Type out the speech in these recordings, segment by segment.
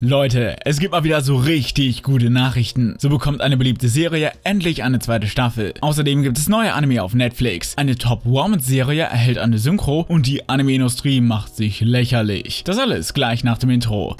Leute, es gibt mal wieder so richtig gute Nachrichten. So bekommt eine beliebte Serie endlich eine zweite Staffel. Außerdem gibt es neue Anime auf Netflix. Eine Top-Romance-Serie erhält eine Synchro und die Anime-Industrie macht sich lächerlich. Das alles gleich nach dem Intro.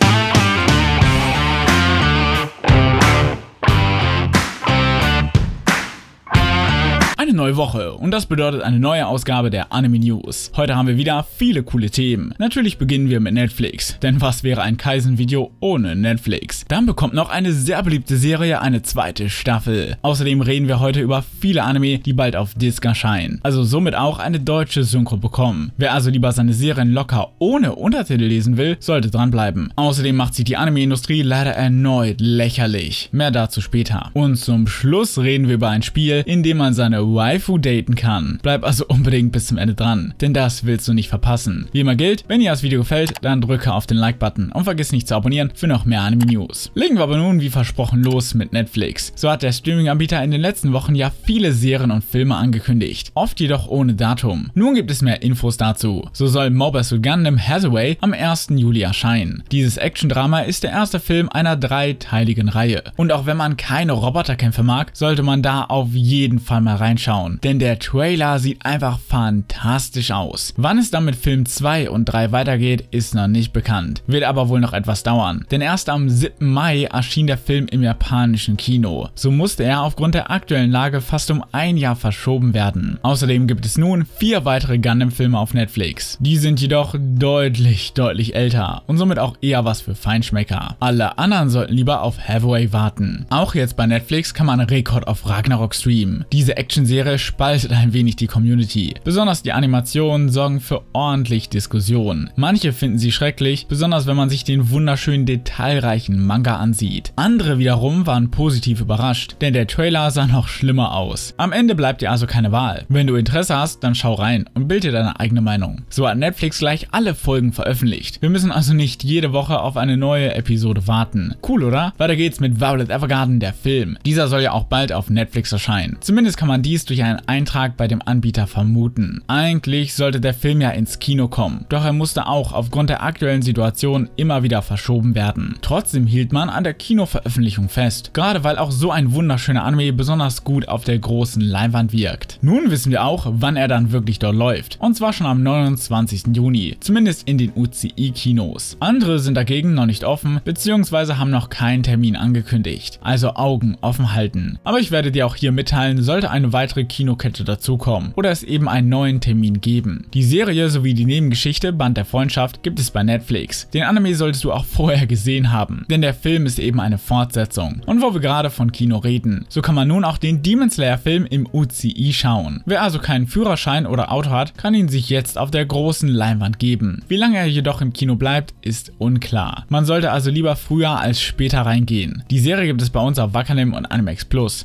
Eine neue Woche und das bedeutet eine neue Ausgabe der Anime News. Heute haben wir wieder viele coole Themen. Natürlich beginnen wir mit Netflix, denn was wäre ein Kaizen-Video ohne Netflix? Dann bekommt noch eine sehr beliebte Serie eine zweite Staffel. Außerdem reden wir heute über viele Anime, die bald auf Disc erscheinen, also somit auch eine deutsche Synchro bekommen. Wer also lieber seine Serien locker ohne Untertitel lesen will, sollte dranbleiben. Außerdem macht sich die Anime-Industrie leider erneut lächerlich. Mehr dazu später. Und zum Schluss reden wir über ein Spiel, in dem man seine Waifu daten kann. Bleib also unbedingt bis zum Ende dran, denn das willst du nicht verpassen. Wie immer gilt, wenn dir das Video gefällt, dann drücke auf den Like-Button und vergiss nicht zu abonnieren für noch mehr Anime-News. Legen wir aber nun wie versprochen los mit Netflix. So hat der Streaming-Anbieter in den letzten Wochen ja viele Serien und Filme angekündigt, oft jedoch ohne Datum. Nun gibt es mehr Infos dazu. So soll Mobile Suit Gundam Hathaway am 1. Juli erscheinen. Dieses Action-Drama ist der erste Film einer dreiteiligen Reihe. Und auch wenn man keine Roboterkämpfe mag, sollte man da auf jeden Fall mal reinschauen. Denn der Trailer sieht einfach fantastisch aus. Wann es dann mit Film 2 und 3 weitergeht, ist noch nicht bekannt. Wird aber wohl noch etwas dauern. Denn erst am 7. Mai erschien der Film im japanischen Kino. So musste er aufgrund der aktuellen Lage fast um ein Jahr verschoben werden. Außerdem gibt es nun 4 weitere Gundam-Filme auf Netflix. Die sind jedoch deutlich älter und somit auch eher was für Feinschmecker. Alle anderen sollten lieber auf Hathaway warten. Auch jetzt bei Netflix kann man Rekord auf Ragnarok streamen. Diese Action-Serie spaltet ein wenig die Community. Besonders die Animationen sorgen für ordentlich Diskussionen. Manche finden sie schrecklich, besonders wenn man sich den wunderschönen, detailreichen Manga ansieht. Andere wiederum waren positiv überrascht, denn der Trailer sah noch schlimmer aus. Am Ende bleibt dir also keine Wahl. Wenn du Interesse hast, dann schau rein und bild dir deine eigene Meinung. So hat Netflix gleich alle Folgen veröffentlicht. Wir müssen also nicht jede Woche auf eine neue Episode warten. Cool, oder? Weiter geht's mit Violet Evergarden, der Film. Dieser soll ja auch bald auf Netflix erscheinen. Zumindest kann man dies durch einen Eintrag bei dem Anbieter vermuten. Eigentlich sollte der Film ja ins Kino kommen, doch er musste auch aufgrund der aktuellen Situation immer wieder verschoben werden. Trotzdem hielt man an der Kinoveröffentlichung fest, gerade weil auch so ein wunderschöner Anime besonders gut auf der großen Leinwand wirkt. Nun wissen wir auch, wann er dann wirklich dort läuft, und zwar schon am 29. Juni, zumindest in den UCI-Kinos. Andere sind dagegen noch nicht offen, beziehungsweise haben noch keinen Termin angekündigt, also Augen offen halten. Aber ich werde dir auch hier mitteilen, sollte eine weitere Kinokette dazukommen oder es eben einen neuen Termin geben. Die Serie sowie die Nebengeschichte Band der Freundschaft gibt es bei Netflix. Den Anime solltest du auch vorher gesehen haben, denn der Film ist eben eine Fortsetzung. Und wo wir gerade von Kino reden, so kann man nun auch den Demon Slayer Film im UCI schauen. Wer also keinen Führerschein oder Auto hat, kann ihn sich jetzt auf der großen Leinwand geben. Wie lange er jedoch im Kino bleibt, ist unklar. Man sollte also lieber früher als später reingehen. Die Serie gibt es bei uns auf Wakanim und AnimeX Plus.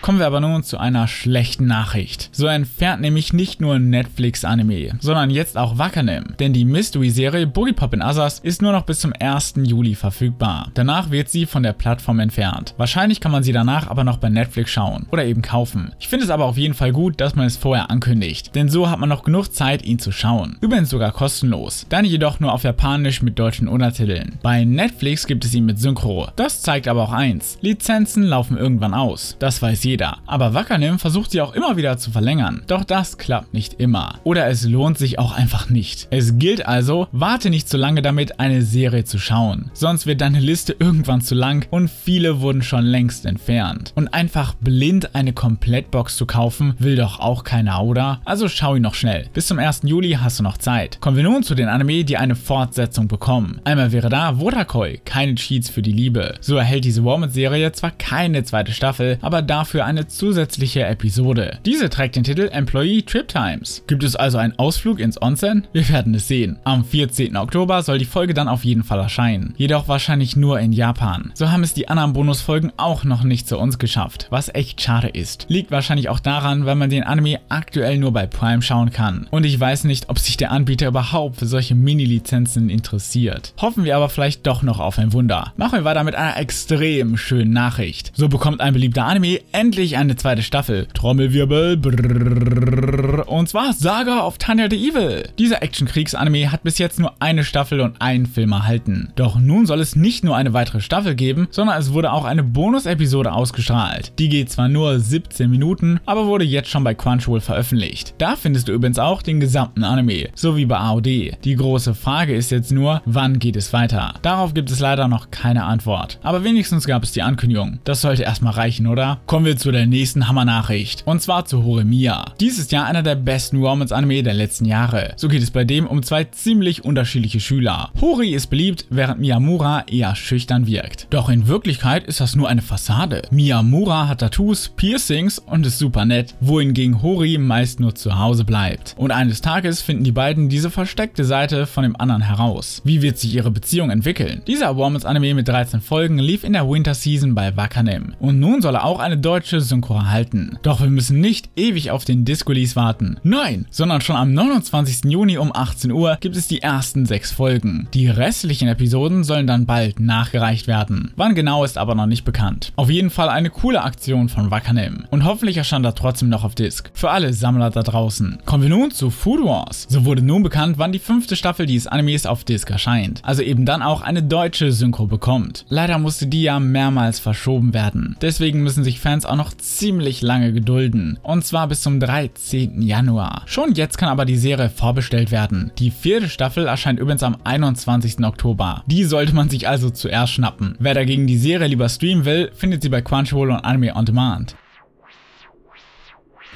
Kommen wir aber nun zu einer schlechten Nachricht. So entfernt nämlich nicht nur Netflix-Anime, sondern jetzt auch Wakanim, denn die Mystery-Serie Boogiepop in Others ist nur noch bis zum 1. Juli verfügbar. Danach wird sie von der Plattform entfernt. Wahrscheinlich kann man sie danach aber noch bei Netflix schauen oder eben kaufen. Ich finde es aber auf jeden Fall gut, dass man es vorher ankündigt, denn so hat man noch genug Zeit, ihn zu schauen. Übrigens sogar kostenlos, dann jedoch nur auf Japanisch mit deutschen Untertiteln. Bei Netflix gibt es ihn mit Synchro. Das zeigt aber auch eins: Lizenzen laufen irgendwann aus. Das weiß jeder. Aber Wakanim versucht sie auch immer wieder zu verlängern. Doch das klappt nicht immer. Oder es lohnt sich auch einfach nicht. Es gilt also, warte nicht zu lange damit, eine Serie zu schauen. Sonst wird deine Liste irgendwann zu lang und viele wurden schon längst entfernt. Und einfach blind eine Komplettbox zu kaufen, will doch auch keiner, oder? Also schau ihn noch schnell. Bis zum 1. Juli hast du noch Zeit. Kommen wir nun zu den Anime, die eine Fortsetzung bekommen. Einmal wäre da Wotakoi, keine Cheats für die Liebe. So erhält diese Romance-Serie zwar keine zweite Staffel, aber dafür eine zusätzliche Episode. Diese trägt den Titel Employee Trip Times. Gibt es also einen Ausflug ins Onsen? Wir werden es sehen. Am 14. Oktober soll die Folge dann auf jeden Fall erscheinen. Jedoch wahrscheinlich nur in Japan. So haben es die anderen Bonusfolgen auch noch nicht zu uns geschafft, was echt schade ist. Liegt wahrscheinlich auch daran, weil man den Anime aktuell nur bei Prime schauen kann. Und ich weiß nicht, ob sich der Anbieter überhaupt für solche Mini-Lizenzen interessiert. Hoffen wir aber vielleicht doch noch auf ein Wunder. Machen wir weiter mit einer extrem schönen Nachricht. So bekommt ein beliebter Anime endlich endlich eine zweite Staffel. Trommelwirbel. Brrrr. Und zwar Saga of Tanya the Evil. Dieser Action-Kriegs-Anime hat bis jetzt nur eine Staffel und einen Film erhalten. Doch nun soll es nicht nur eine weitere Staffel geben, sondern es wurde auch eine Bonus-Episode ausgestrahlt. Die geht zwar nur 17 Minuten, aber wurde jetzt schon bei Crunchyroll veröffentlicht. Da findest du übrigens auch den gesamten Anime, so wie bei AOD. Die große Frage ist jetzt nur, wann geht es weiter? Darauf gibt es leider noch keine Antwort. Aber wenigstens gab es die Ankündigung. Das sollte erstmal reichen, oder? Kommen wir zu der nächsten Hammernachricht. Und zwar zu Horimiya. Dies ist ja einer der besten Romance-Anime der letzten Jahre. So geht es bei dem um zwei ziemlich unterschiedliche Schüler. Hori ist beliebt, während Miyamura eher schüchtern wirkt. Doch in Wirklichkeit ist das nur eine Fassade. Miyamura hat Tattoos, Piercings und ist super nett, wohingegen Hori meist nur zu Hause bleibt. Und eines Tages finden die beiden diese versteckte Seite von dem anderen heraus. Wie wird sich ihre Beziehung entwickeln? Dieser Romance-Anime mit 13 Folgen lief in der Winter Season bei Wakanim. Und nun soll er auch eine deutsche Synchro erhalten. Doch wir müssen nicht ewig auf den Disc-Release warten. Nein, sondern schon am 29. Juni um 18 Uhr gibt es die ersten 6 Folgen. Die restlichen Episoden sollen dann bald nachgereicht werden. Wann genau ist aber noch nicht bekannt. Auf jeden Fall eine coole Aktion von Wakanim. Und hoffentlich erscheint er trotzdem noch auf Disc. Für alle Sammler da draußen. Kommen wir nun zu Food Wars. So wurde nun bekannt, wann die 5. Staffel dieses Animes auf Disc erscheint. Also eben dann auch eine deutsche Synchro bekommt. Leider musste die ja mehrmals verschoben werden. Deswegen müssen sich Fans auch noch ziemlich lange gedulden. Und zwar bis zum 13. Januar. Schon jetzt kann aber die Serie vorbestellt werden. Die 4. Staffel erscheint übrigens am 21. Oktober. Die sollte man sich also zuerst schnappen. Wer dagegen die Serie lieber streamen will, findet sie bei Crunchyroll und Anime on Demand.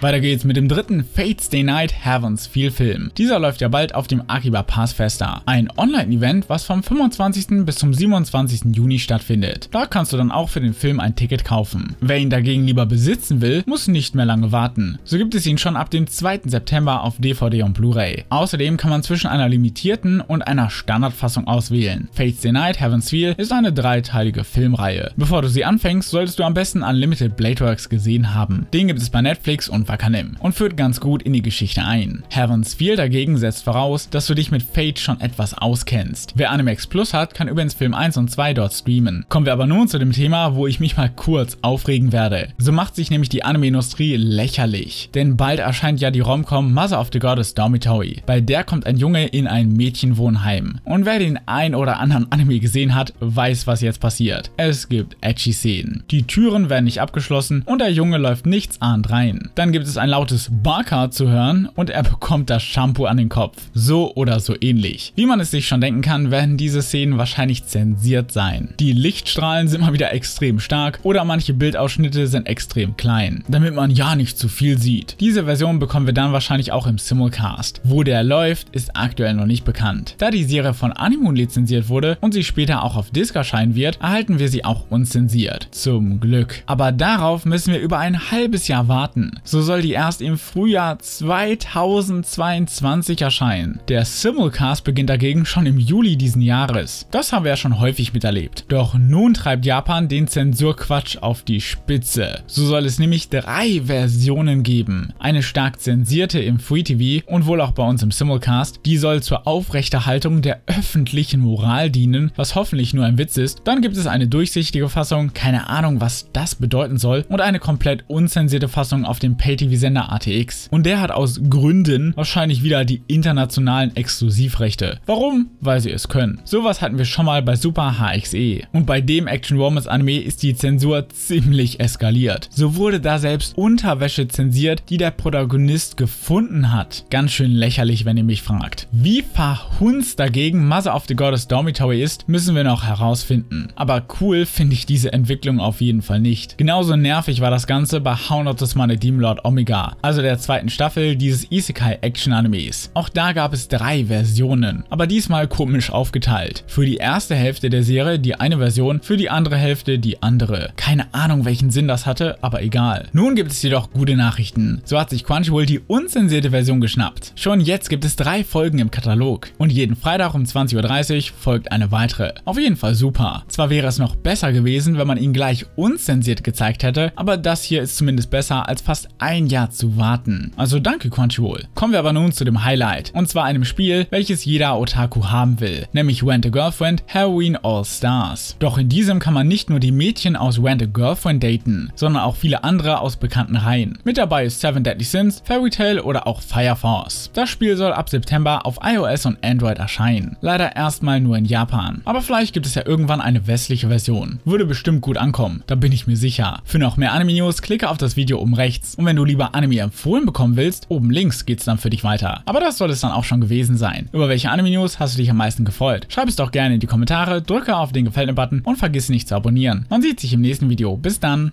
Weiter geht's mit dem dritten Fates Day Night Heaven's Feel Film. Dieser läuft ja bald auf dem Akiba Pass Festa. Ein Online-Event, was vom 25. bis zum 27. Juni stattfindet. Da kannst du dann auch für den Film ein Ticket kaufen. Wer ihn dagegen lieber besitzen will, muss nicht mehr lange warten. So gibt es ihn schon ab dem 2. September auf DVD und Blu-ray. Außerdem kann man zwischen einer limitierten und einer Standardfassung auswählen. Fates Day Night Heaven's Feel ist eine dreiteilige Filmreihe. Bevor du sie anfängst, solltest du am besten Unlimited Blade Works gesehen haben. Den gibt es bei Netflix und und führt ganz gut in die Geschichte ein. Heaven's Feel dagegen setzt voraus, dass du dich mit Fate schon etwas auskennst. Wer AnimeX Plus hat, kann übrigens Film 1 und 2 dort streamen. Kommen wir aber nun zu dem Thema, wo ich mich mal kurz aufregen werde. So macht sich nämlich die Anime-Industrie lächerlich. Denn bald erscheint ja die Rom-Com Mother of the Goddess Dormitory. Bei der kommt ein Junge in ein Mädchenwohnheim. Und wer den ein oder anderen Anime gesehen hat, weiß, was jetzt passiert. Es gibt edgy Szenen. Die Türen werden nicht abgeschlossen und der Junge läuft nichtsahnd rein. Dann gibt es ein lautes Baka zu hören und er bekommt das Shampoo an den Kopf. So oder so ähnlich. Wie man es sich schon denken kann, werden diese Szenen wahrscheinlich zensiert sein. Die Lichtstrahlen sind mal wieder extrem stark oder manche Bildausschnitte sind extrem klein, damit man ja nicht zu viel sieht. Diese Version bekommen wir dann wahrscheinlich auch im Simulcast. Wo der läuft, ist aktuell noch nicht bekannt. Da die Serie von Animoon lizenziert wurde und sie später auch auf Disc erscheinen wird, erhalten wir sie auch unzensiert. Zum Glück. Aber darauf müssen wir über ein halbes Jahr warten. So soll die erst im Frühjahr 2022 erscheinen. Der Simulcast beginnt dagegen schon im Juli diesen Jahres. Das haben wir ja schon häufig miterlebt. Doch nun treibt Japan den Zensurquatsch auf die Spitze. So soll es nämlich 3 Versionen geben. Eine stark zensierte im Free TV und wohl auch bei uns im Simulcast. Die soll zur Aufrechterhaltung der öffentlichen Moral dienen, was hoffentlich nur ein Witz ist. Dann gibt es eine durchsichtige Fassung, keine Ahnung, was das bedeuten soll, und eine komplett unzensierte Fassung auf dem Pay-TV-Sender ATX. Und der hat aus Gründen wahrscheinlich wieder die internationalen Exklusivrechte. Warum? Weil sie es können. Sowas hatten wir schon mal bei Super HXE. Und bei dem Action-Romance-Anime ist die Zensur ziemlich eskaliert. So wurde da selbst Unterwäsche zensiert, die der Protagonist gefunden hat. Ganz schön lächerlich, wenn ihr mich fragt. Wie verhunzt dagegen Mother of the Goddess Dormitory ist, müssen wir noch herausfinden. Aber cool finde ich diese Entwicklung auf jeden Fall nicht. Genauso nervig war das Ganze bei How Not to Summon a Demon Lord Omega, also der zweiten Staffel dieses Isekai-Action-Animes. Auch da gab es 3 Versionen, aber diesmal komisch aufgeteilt. Für die erste Hälfte der Serie die eine Version, für die andere Hälfte die andere. Keine Ahnung, welchen Sinn das hatte, aber egal. Nun gibt es jedoch gute Nachrichten. So hat sich Crunchyroll die unzensierte Version geschnappt. Schon jetzt gibt es 3 Folgen im Katalog und jeden Freitag um 20:30 Uhr folgt eine weitere. Auf jeden Fall super. Zwar wäre es noch besser gewesen, wenn man ihn gleich unzensiert gezeigt hätte, aber das hier ist zumindest besser als fast ein ein Jahr zu warten. Also danke Crunchyroll. Kommen wir aber nun zu dem Highlight. Und zwar einem Spiel, welches jeder Otaku haben will. Nämlich When a Girlfriend Halloween All Stars. Doch in diesem kann man nicht nur die Mädchen aus When a Girlfriend daten, sondern auch viele andere aus bekannten Reihen. Mit dabei ist Seven Deadly Sins, Fairy Tale oder auch Fire Force. Das Spiel soll ab September auf iOS und Android erscheinen. Leider erstmal nur in Japan. Aber vielleicht gibt es ja irgendwann eine westliche Version. Würde bestimmt gut ankommen, da bin ich mir sicher. Für noch mehr Anime-News klicke auf das Video oben rechts. Und wenn du lieber Anime empfohlen bekommen willst, oben links geht's dann für dich weiter. Aber das soll es dann auch schon gewesen sein. Über welche Anime-News hast du dich am meisten gefreut? Schreib es doch gerne in die Kommentare, drücke auf den Gefällt mir Button und vergiss nicht zu abonnieren. Man sieht sich im nächsten Video. Bis dann!